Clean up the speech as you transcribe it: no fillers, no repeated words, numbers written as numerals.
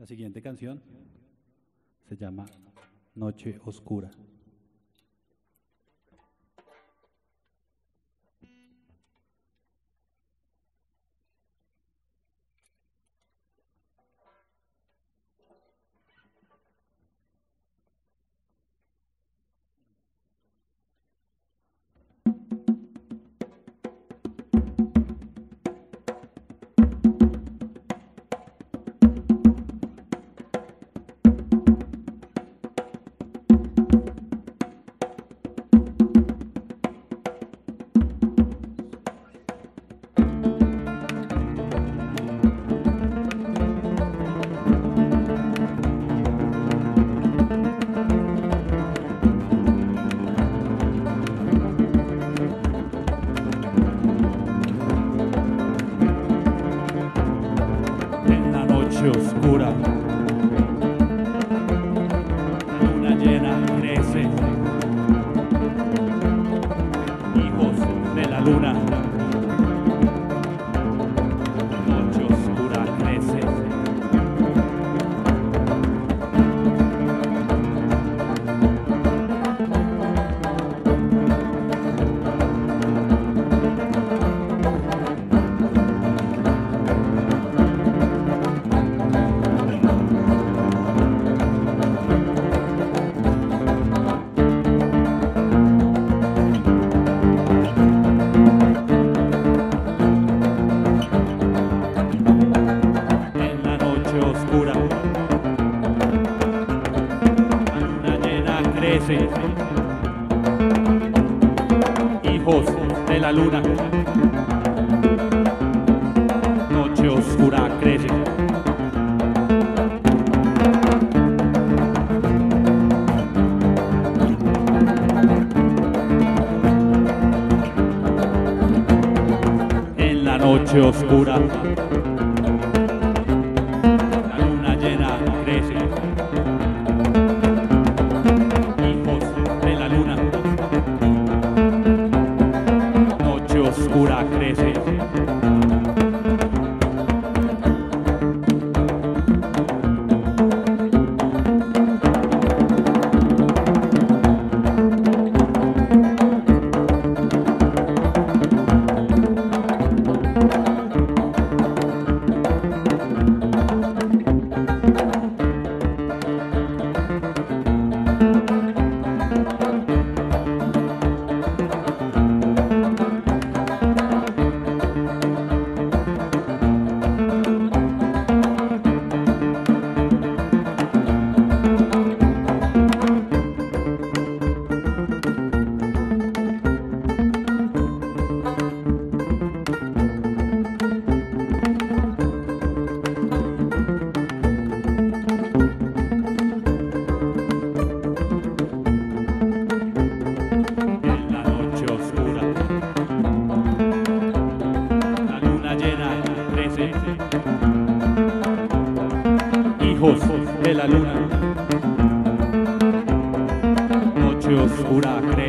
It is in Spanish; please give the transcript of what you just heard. La siguiente canción se llama Noche Oscura. Oscura, la luna llena crece, hijos de la luna, la noche oscura crece. Hijos de la luna, noche oscura crece. En la noche oscura, la luna llena crece. Oscura crece. Hijos de la luna, noche oscura crece.